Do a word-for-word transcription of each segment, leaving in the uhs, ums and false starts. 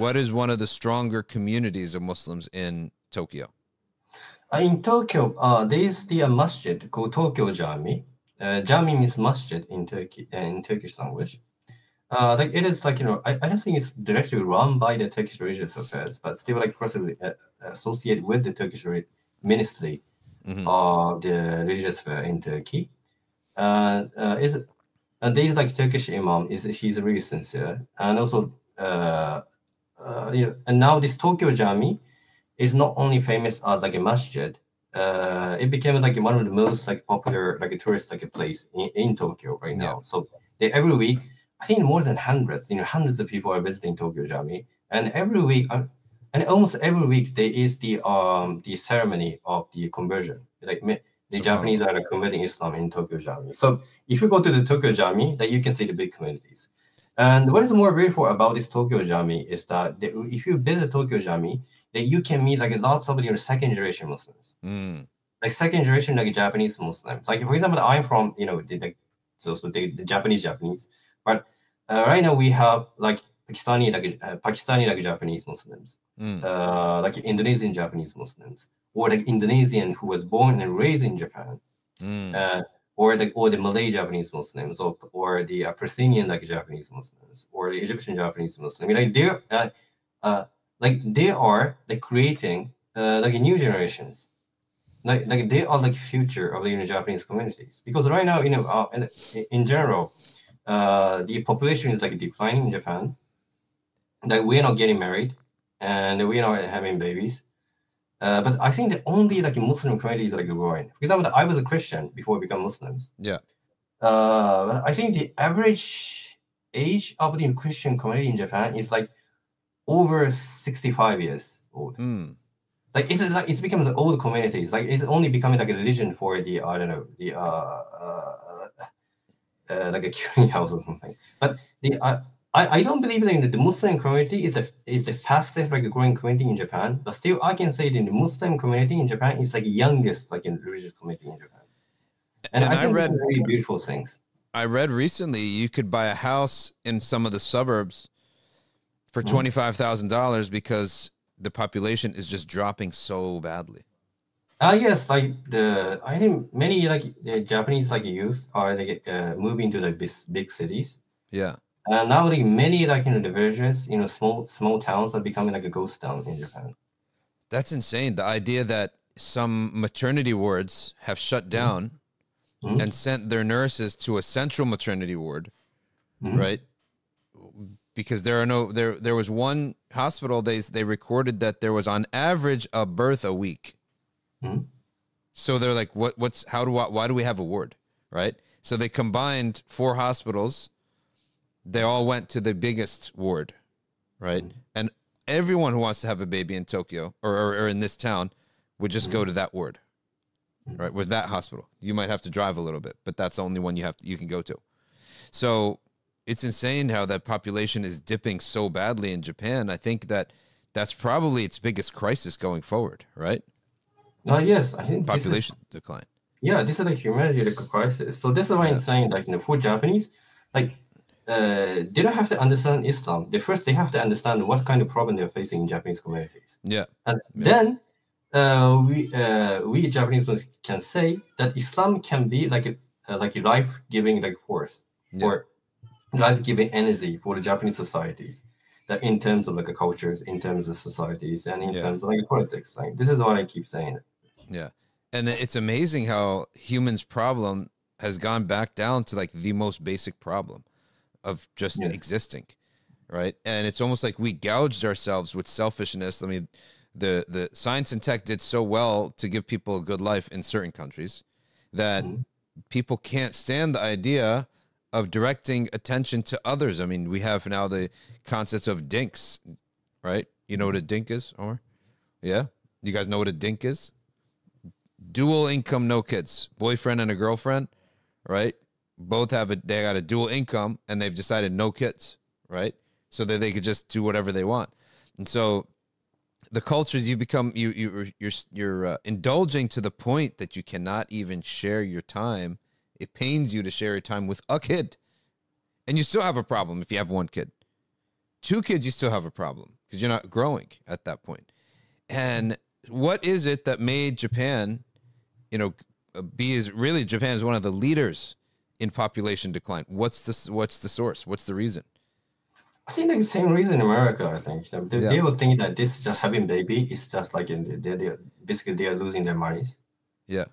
What is one of the stronger communities of Muslims in Tokyo? Uh, in Tokyo, uh, there is the uh, masjid called Tokyo Jami. Uh, Jami means masjid in Turkey, uh, in Turkish language. Uh, like it is like, you know, I, I don't think it's directly run by the Turkish religious affairs, but still like crossly uh, associated with the Turkish ministry mm-hmm. of the religious affairs in Turkey. Uh, uh, is and there is like Turkish imam is he's really sincere, and also uh, uh, you know, and now this Tokyo Jami is not only famous as like a masjid. Uh, it became like one of the most like popular like a tourist like a place in, in Tokyo right now. Yeah. So they, every week, I think more than hundreds, you know, hundreds of people are visiting Tokyo Jami, and every week, uh, and almost every week there is the um the ceremony of the conversion. Like the so, Japanese wow. are converting Islam in Tokyo Jami. So if you go to the Tokyo Jami, that you can see the big communities. And what is more beautiful about this Tokyo Jami is that the, if you visit Tokyo Jami, that you can meet like lots of your second generation Muslims, mm. like second generation like Japanese Muslims. Like for example, I'm from you know the, the so, so the, the Japanese Japanese, but uh, right now we have like Pakistani like uh, Pakistani like Japanese Muslims, mm. uh, like Indonesian Japanese Muslims, or like Indonesian who was born and raised in Japan, mm. uh, or the or the Malay Japanese Muslims, or or the uh, Palestinian like Japanese Muslims, or the Egyptian Japanese Muslims. I mean, like they're uh, uh, like they are like creating uh, like new generations, like like they are like future of the you know, Japanese communities, because right now you know uh, in, in general uh, the population is like declining in Japan. Like we're not getting married and we're not having babies, uh, but I think the only like Muslim community is like growing. For example, I was a Christian before I became Muslims. Yeah, uh, but I think the average age of the Christian community in Japan is like over sixty-five years old. Mm. Like it's like it's becoming the old communities. Like it's only becoming like a religion for the I don't know the uh, uh, uh like a curing house or something. But the uh, I I don't believe that the Muslim community is the is the fastest like growing community in Japan. But still, I can say that the Muslim community in Japan is like youngest like in religious community in Japan. And, and I, I think read very beautiful things. I read recently you could buy a house in some of the suburbs for twenty-five thousand dollars because the population is just dropping so badly. Ah uh, yes, like the I think many like the Japanese like youth are like uh, moving to like big, big cities. Yeah. And now like many like you know the villages, you know, small small towns are becoming like a ghost town in Japan. That's insane. The idea that some maternity wards have shut down mm-hmm. and sent their nurses to a central maternity ward, mm-hmm. right? Because there are no there there was one hospital they they recorded that there was on average a birth a week. Mm-hmm. So they're like, what what's how do I, why do we have a ward, right? So they combined four hospitals. They all went to the biggest ward, right? Mm-hmm. And everyone who wants to have a baby in Tokyo or or, or in this town would just mm-hmm. go to that ward, right? With that hospital, you might have to drive a little bit, but that's the only one you have to, you can go to. So it's insane how that population is dipping so badly in Japan. I think that that's probably its biggest crisis going forward, right? Uh, yes, I think population is, decline. Yeah, this is a humanity crisis. So this is why yeah. I'm saying, like, you know, for Japanese, like, uh, they don't have to understand Islam. They first they have to understand what kind of problem they're facing in Japanese communities. Yeah, and yeah. then uh, we uh, we Japanese can say that Islam can be like a uh, like a life-giving like force yeah. or life-giving energy for the Japanese societies, that in terms of like a cultures, in terms of societies, and in yeah. terms of like politics. Like this is what I keep saying. Yeah, and it's amazing how humans' problem has gone back down to like the most basic problem of just yes. existing, right? And it's almost like we gouged ourselves with selfishness. I mean, the the science and tech did so well to give people a good life in certain countries that mm-hmm. people can't stand the idea of directing attention to others. I mean, we have now the concepts of dinks, right? You know what a dink is, Omar? Yeah? You guys know what a dink is? Dual income, no kids. Boyfriend and a girlfriend, right? Both have a, they got a dual income and they've decided no kids, right? So that they could just do whatever they want. And so the cultures you become, you, you, you're, you're uh, indulging to the point that you cannot even share your time. It pains you to share your time with a kid, and you still have a problem if you have one kid, Two kids, you still have a problem because you're not growing at that point. And what is it that made Japan, you know, be is really Japan is one of the leaders in population decline? What's the, what's the source? What's the reason? I think the same reason in America, I think. They, yeah. they will think that this just having baby is just like, they're, they're, basically they are losing their monies. Yeah.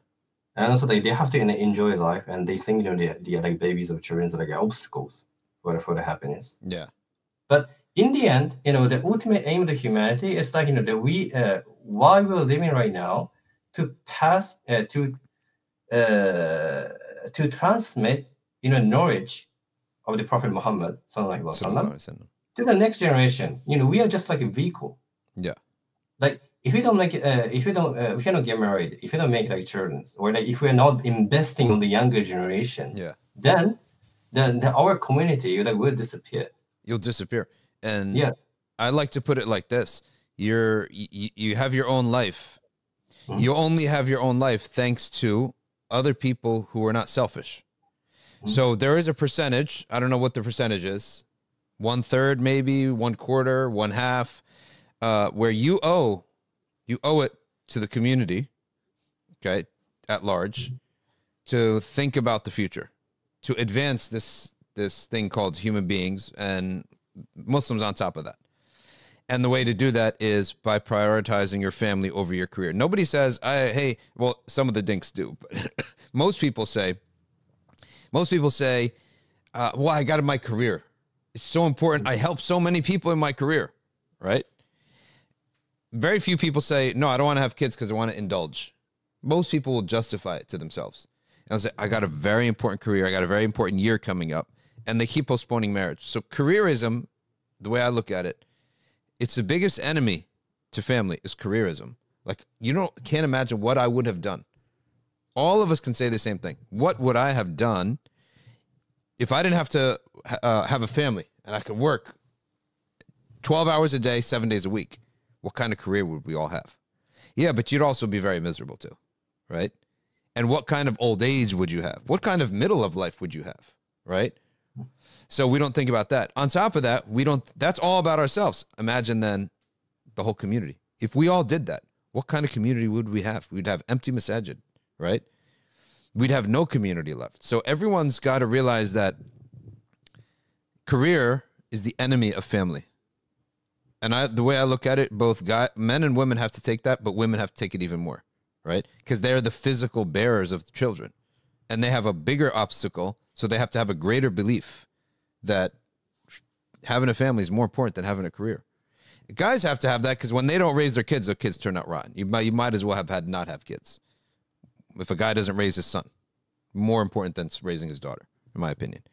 And so they, they have to enjoy life, and they think, you know, the the like babies or children are like obstacles for, for the happiness. Yeah. But in the end, you know, the ultimate aim of the humanity is like, you know, that we, uh, while we're living right now, to pass, uh, to, uh, to transmit, you know, knowledge of the Prophet Muhammad sallallahu alaihi wasallam to the next generation. You know, we are just like a vehicle. Yeah. Like if we don't make, uh, if we don't, uh, if we don't get married, if we don't make like children, or like if we are not investing on the younger generation, yeah, then, then the, our community like will disappear. You'll disappear. And yeah, I like to put it like this: you're you, you have your own life. Mm-hmm. You only have your own life thanks to other people who are not selfish. Mm-hmm. So there is a percentage. I don't know what the percentage is. One third, maybe one quarter, one half, uh, where you owe, you owe it to the community, okay, at large, mm-hmm, to think about the future, to advance this this thing called human beings, and Muslims on top of that. And the way to do that is by prioritizing your family over your career. Nobody says, I, hey, well, some of the dinks do, but most people say, most people say, uh, well, I got in my career. It's so important. I helped so many people in my career, right? Very few people say, no, I don't want to have kids because I want to indulge. Most people will justify it to themselves. And I'll say, I got a very important career. I got a very important year coming up. And they keep postponing marriage. So careerism, the way I look at it, it's the biggest enemy to family is careerism. Like, you don't, can't imagine what I would have done. All of us can say the same thing. What would I have done if I didn't have to uh, have a family and I could work twelve hours a day, seven days a week? What kind of career would we all have? Yeah, but you'd also be very miserable too, right? And what kind of old age would you have? What kind of middle of life would you have, right? So we don't think about that. On top of that, we don't, that's all about ourselves. Imagine then the whole community. If we all did that, what kind of community would we have? We'd have empty masajid, right? We'd have no community left. So everyone's got to realize that career is the enemy of family. And I, the way I look at it, both guy, men and women have to take that, but women have to take it even more, right? Because they're the physical bearers of the children, and they have a bigger obstacle. So they have to have a greater belief that having a family is more important than having a career. Guys have to have that because when they don't raise their kids, their kids turn out rotten. You might, you might as well have had not have kids. If a guy doesn't raise his son, more important than raising his daughter, in my opinion.